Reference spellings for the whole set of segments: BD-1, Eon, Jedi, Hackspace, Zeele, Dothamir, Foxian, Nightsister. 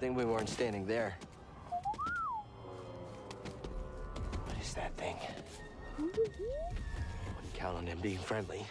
Good thing we weren't standing there. What is that thing? I wouldn't count on him being friendly.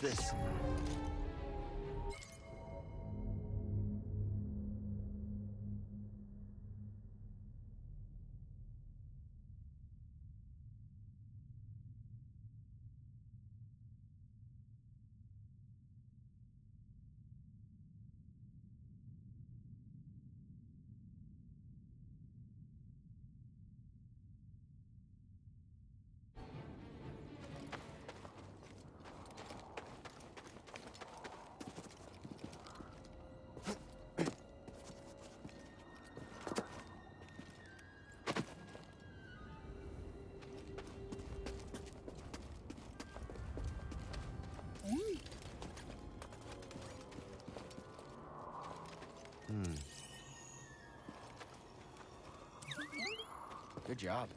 This? Good job.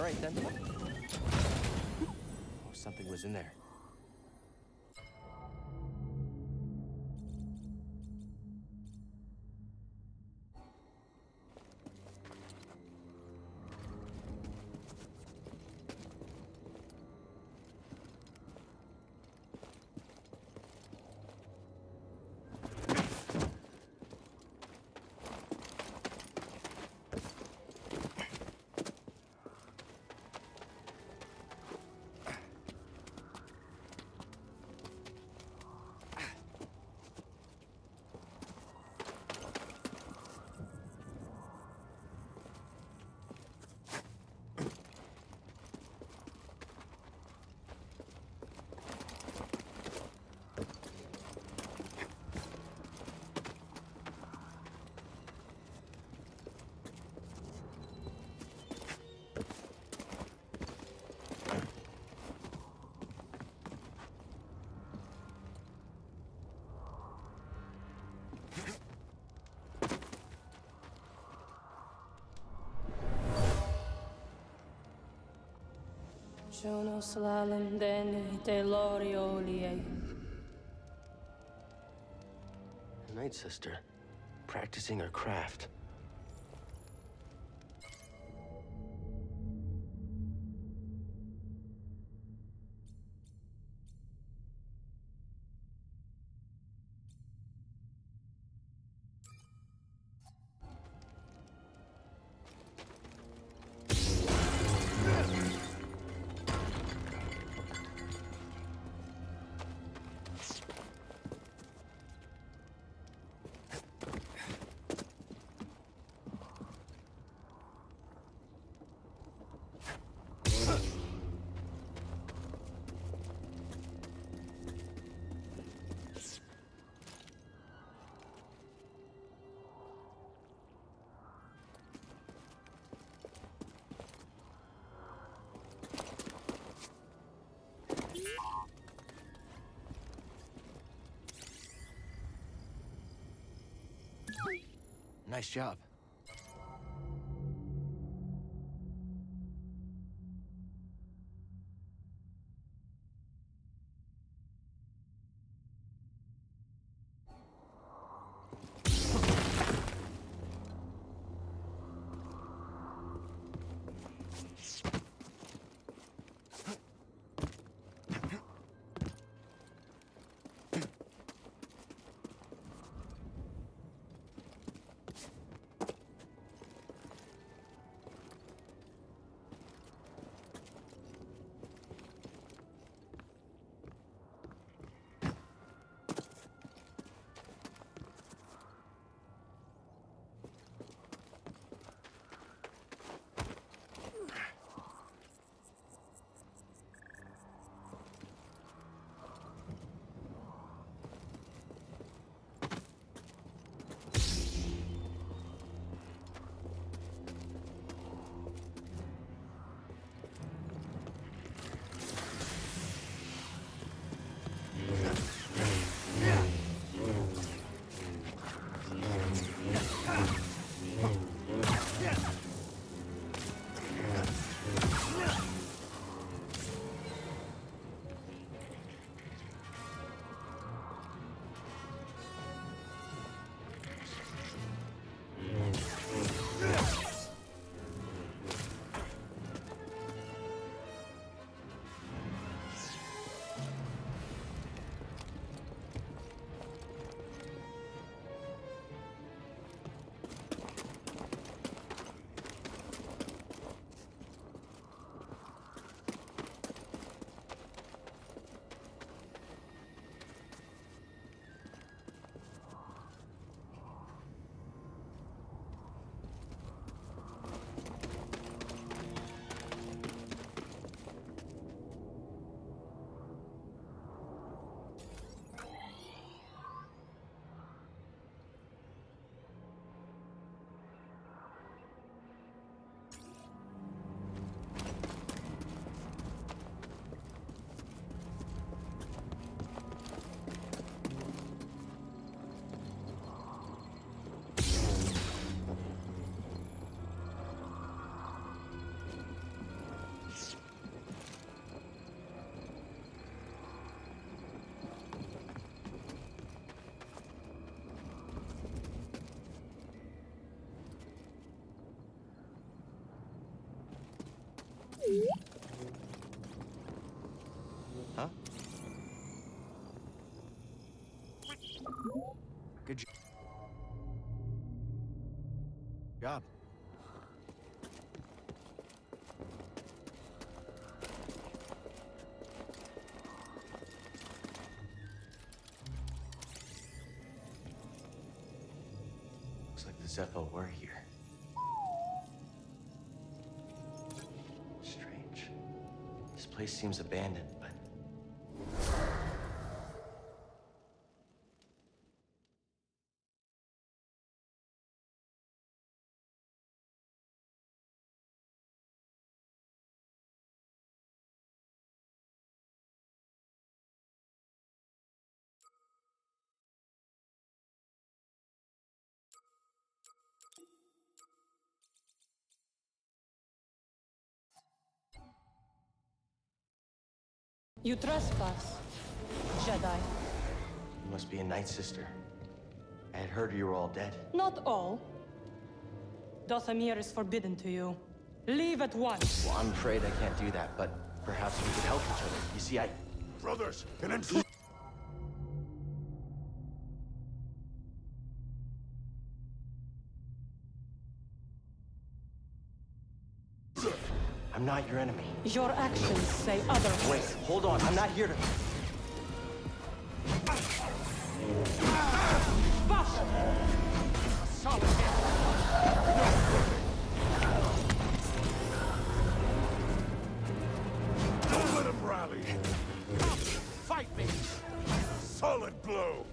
Right, then. Oh, something was in there. Nightsister, practicing her craft. Nice job. Huh? Good job. Looks like the Zeppo were here. The place seems abandoned, but... You trespass, Jedi. You must be a Nightsister. I had heard you were all dead. Not all. Dothamir is forbidden to you. Leave at once. Well, I'm afraid I can't do that, but perhaps we could help each other. You see, I... Brothers, an intruder! I'm not your enemy. Your actions say otherwise. Wait, hold on. I'm not here to... Don't let him rally. Come, fight me. Solid blow.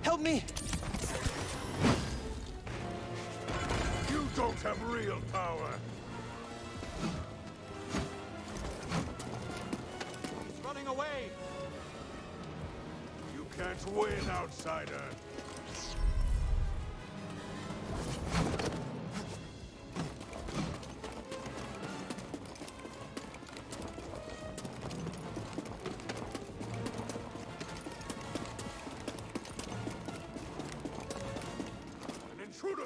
Help me. Don't have real power. He's running away. You can't win, outsider. An intruder.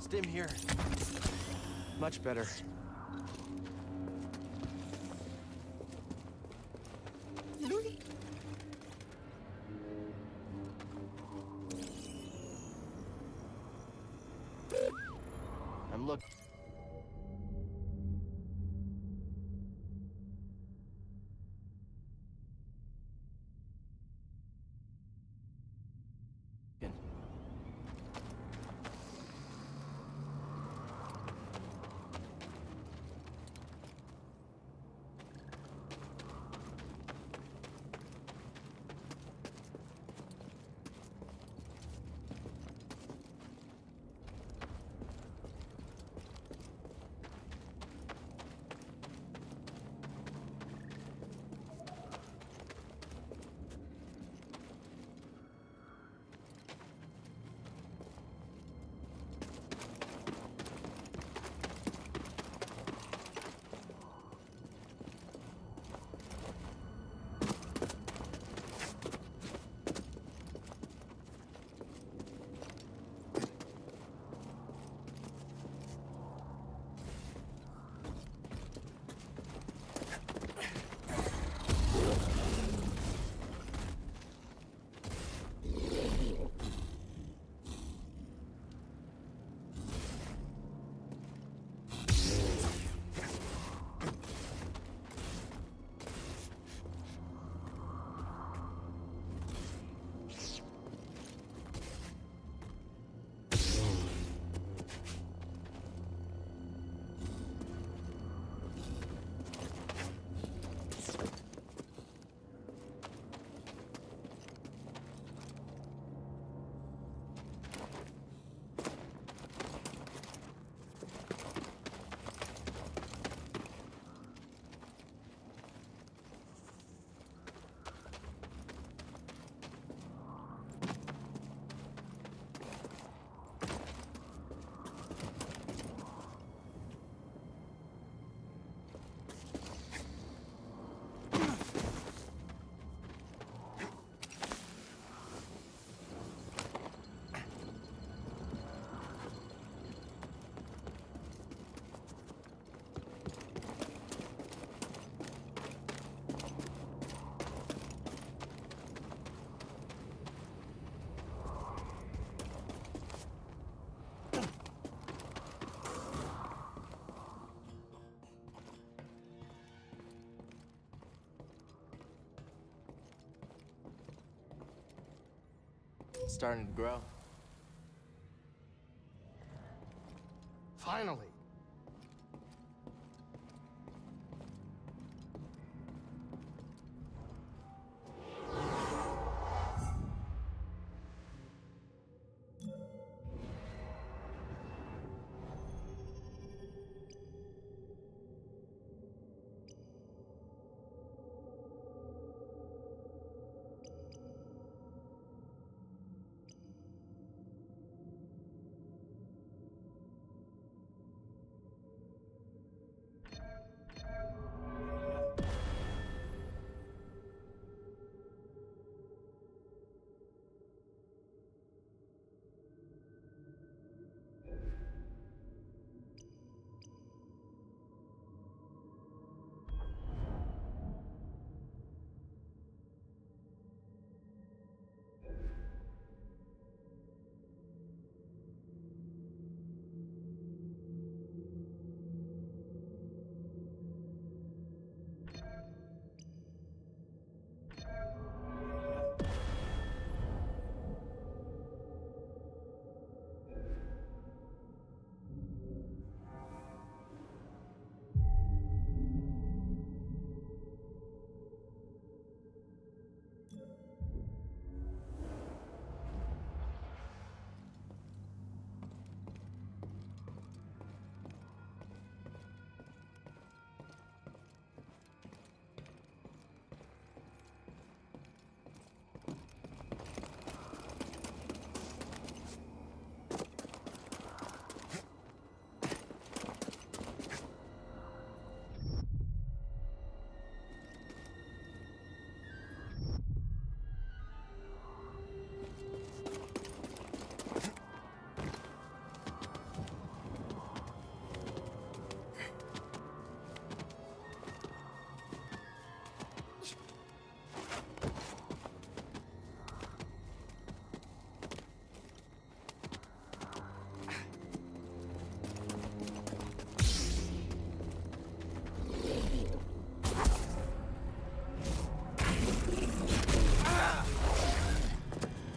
Stim here. Much better. I'm looking. starting to grow. Finally.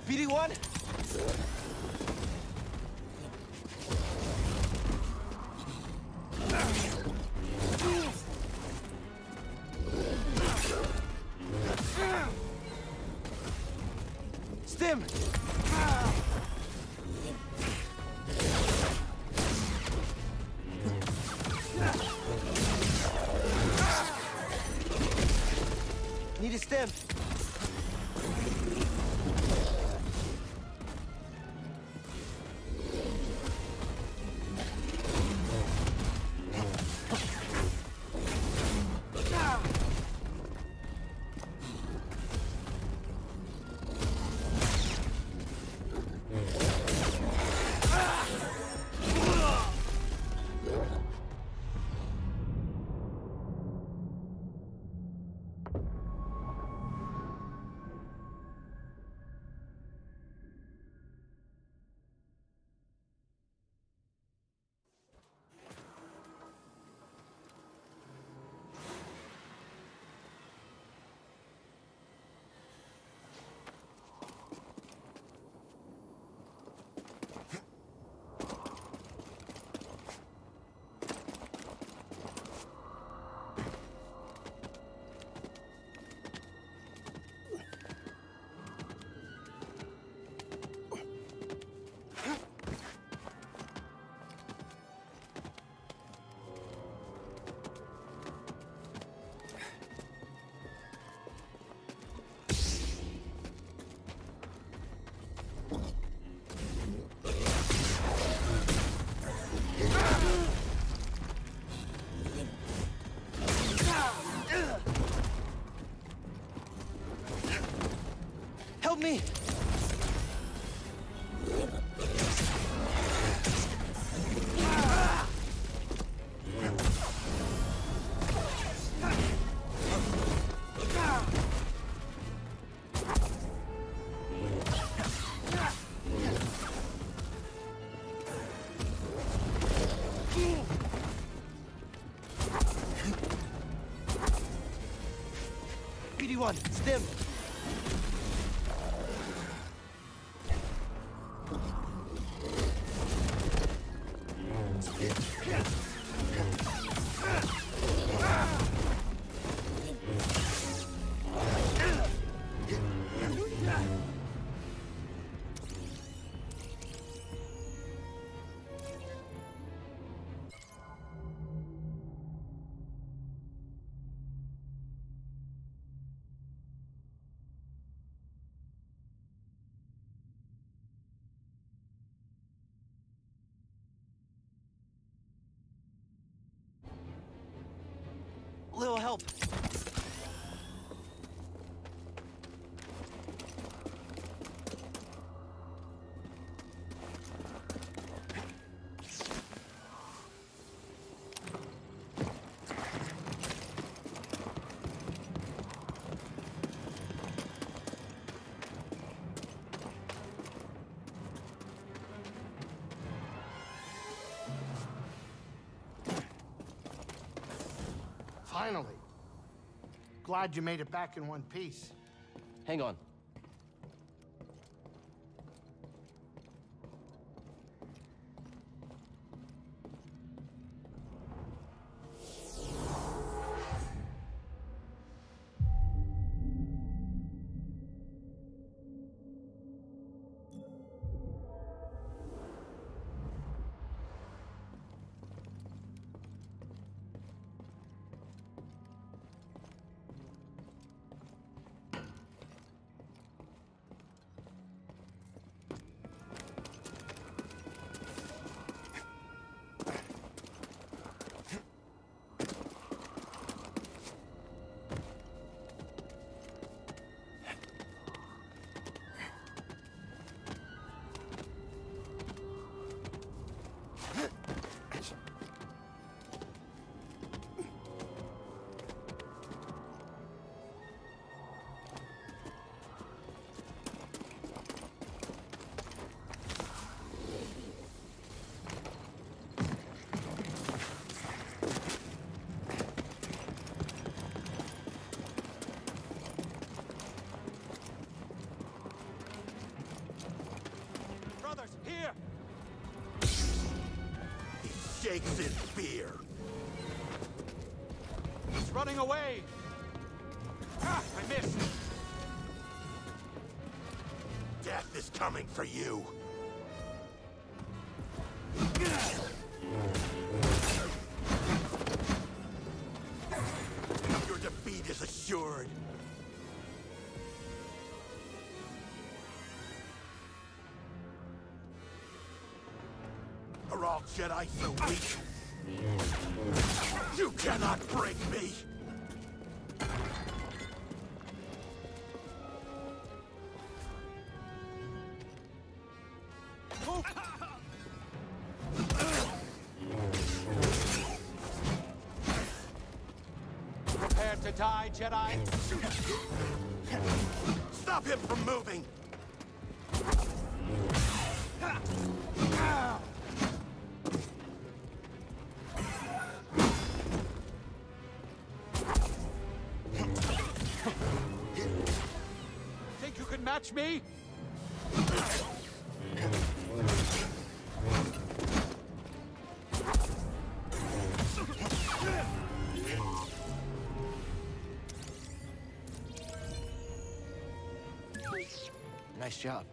BD-1? Stim! Need a stim! Help me! BD-1, stim! Finally. Glad you made it back in one piece. Hang on. Takes his spear. It's running away. Ah, I missed. Death is coming for you. Your defeat is assured. Are all Jedi so weak? You cannot break me! Prepare to die, Jedi! Stop him from moving! Catch me! Nice job.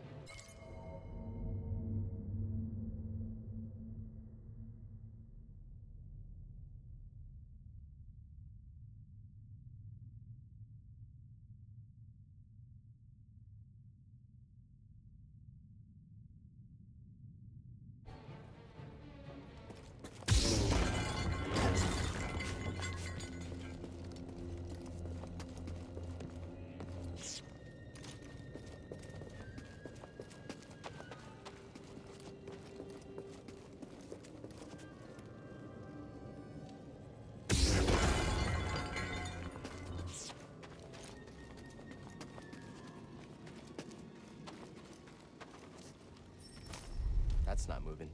That's not moving.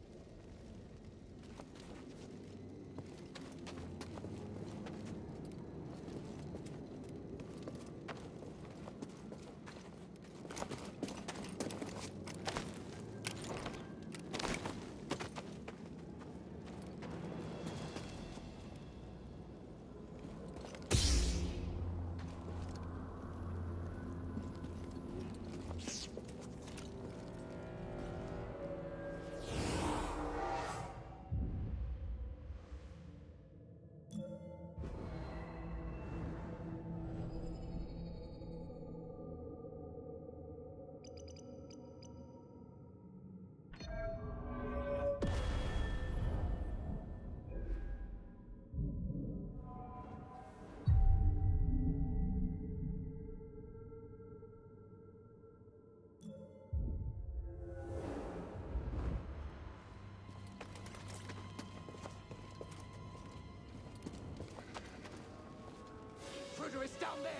It's down there!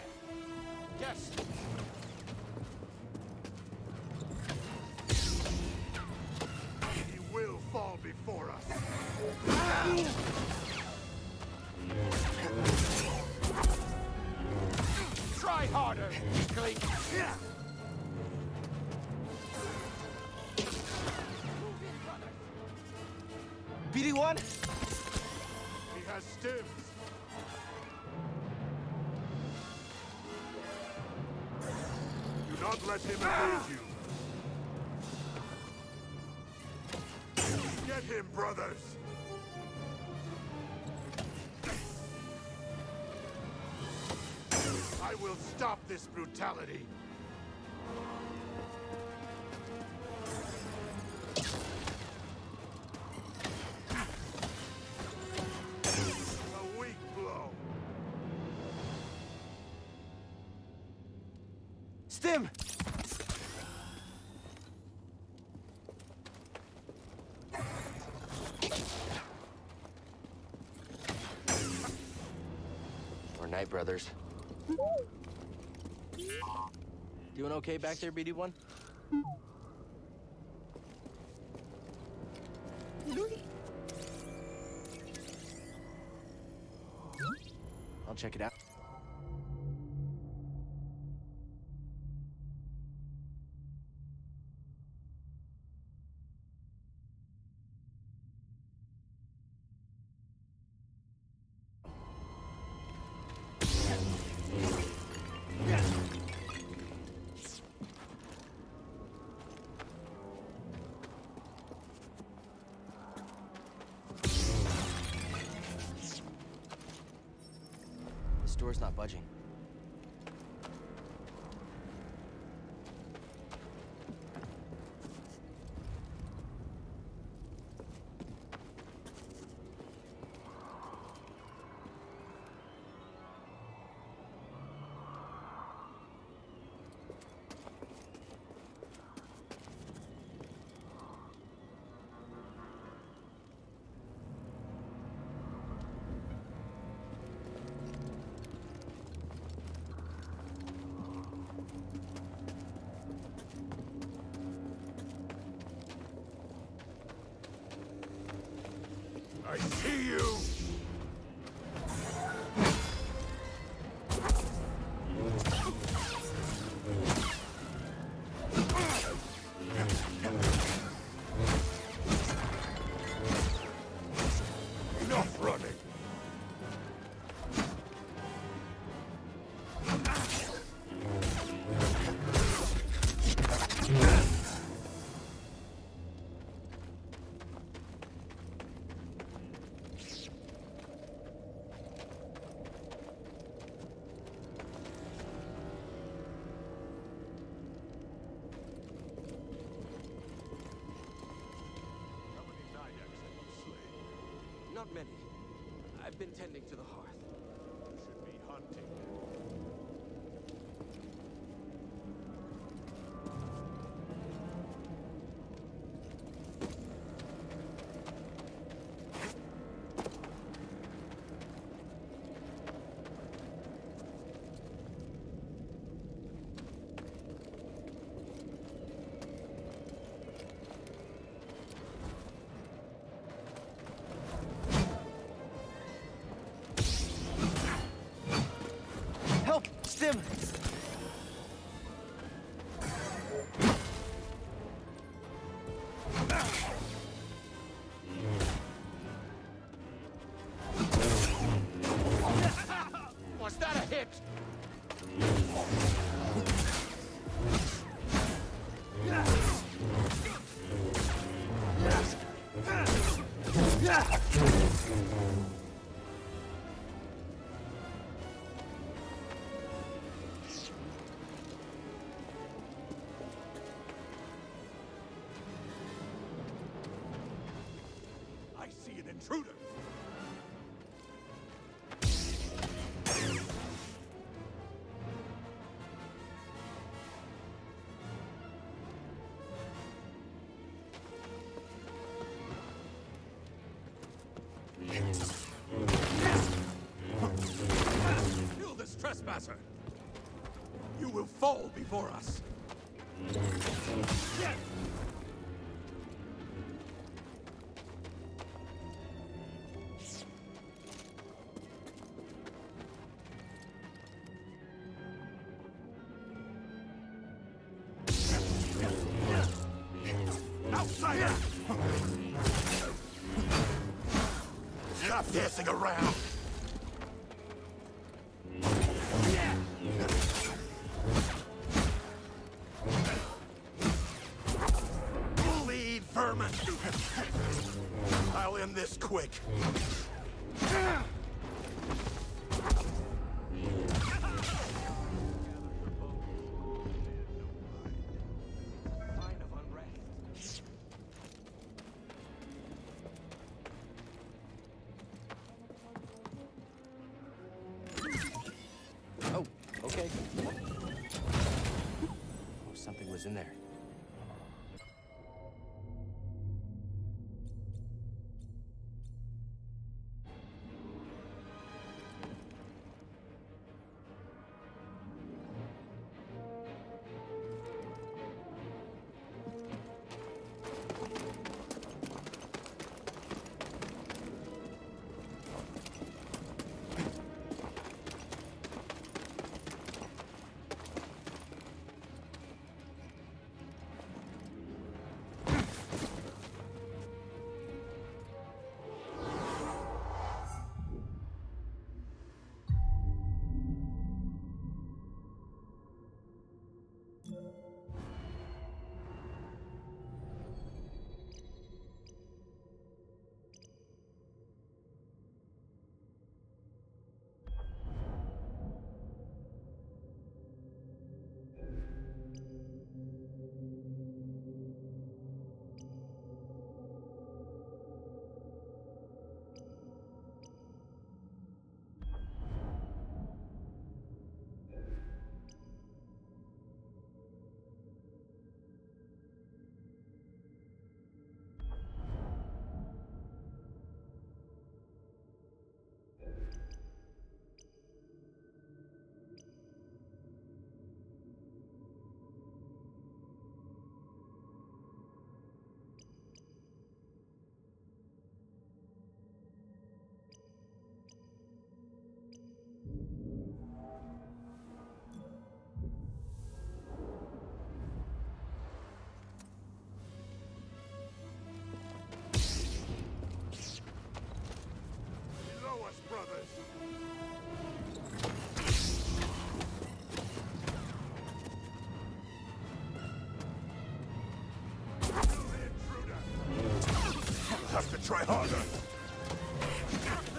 Yes! He will fall before us! BD-1? He has stiffs. Do not let him evade you. Get him, brothers! I will stop this brutality! A weak blow! Stim! Or night, brothers. Doing okay back there, BD-1? I'll check it out. Door's not budging. I see you! Enough running! Not many. I've been tending to the hearth. You should be hunting. Stim! Was that a hit? Intruder! Kill this trespasser! You will fall before us! Yes! outsider! You're not dancing around! Bleed, vermin! I'll end this quick. Try harder. I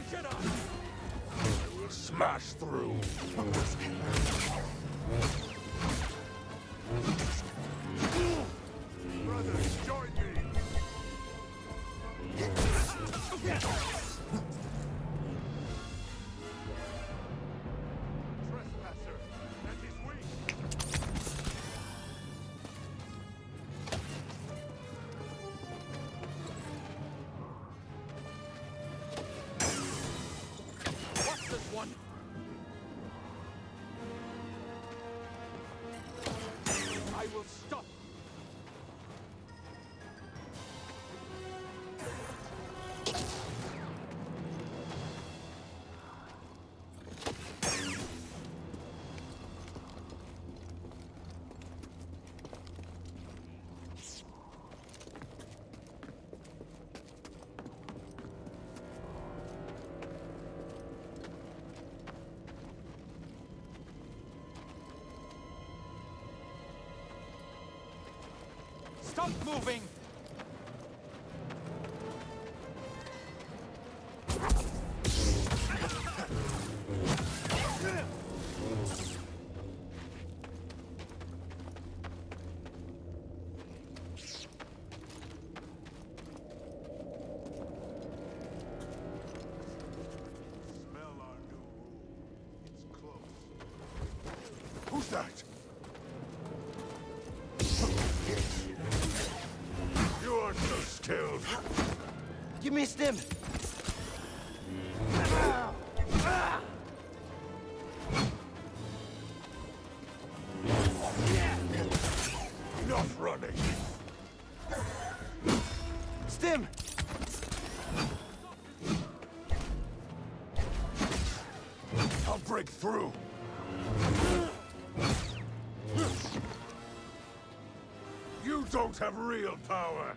will smash through. Brothers, join me. Trespasser, that is weak. Stop moving! Smell our new rule. It's close. Who's that? You missed him! Enough running! Stim! I'll break through! You don't have real power!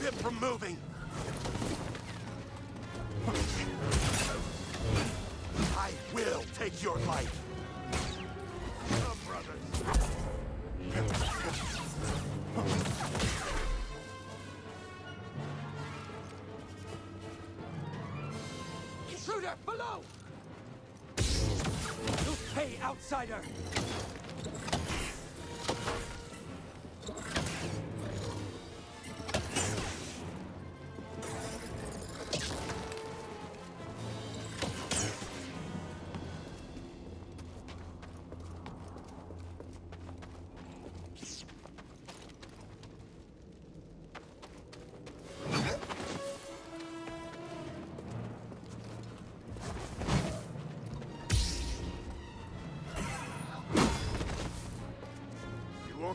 Stop him from moving! I will take your life! Come, brothers! Intruder! Below! You'll pay, outsider!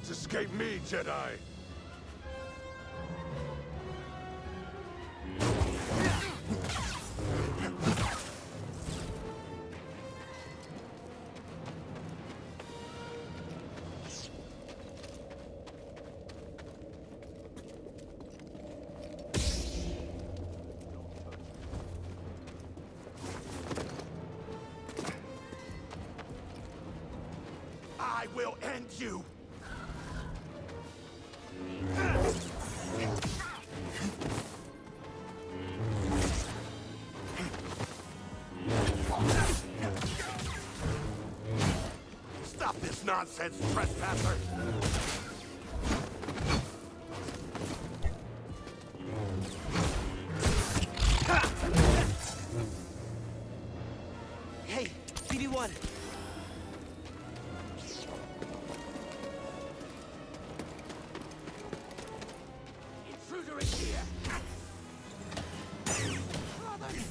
Escape me, Jedi! I will end you! Nonsense, trespasser! Hey, BD-1! Intruder is here! Brothers!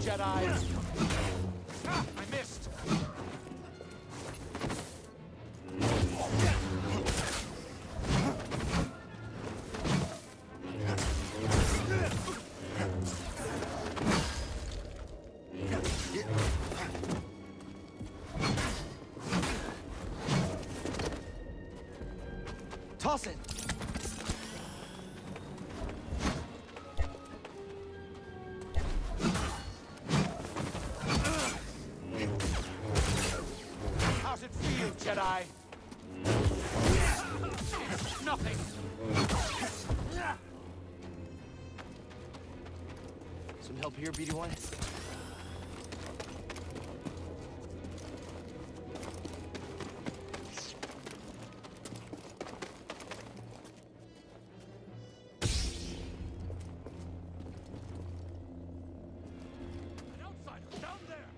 Jedi. Ah, I missed. Toss it. Jedi. Nothing. Some help here, BD-1? An outsider down there.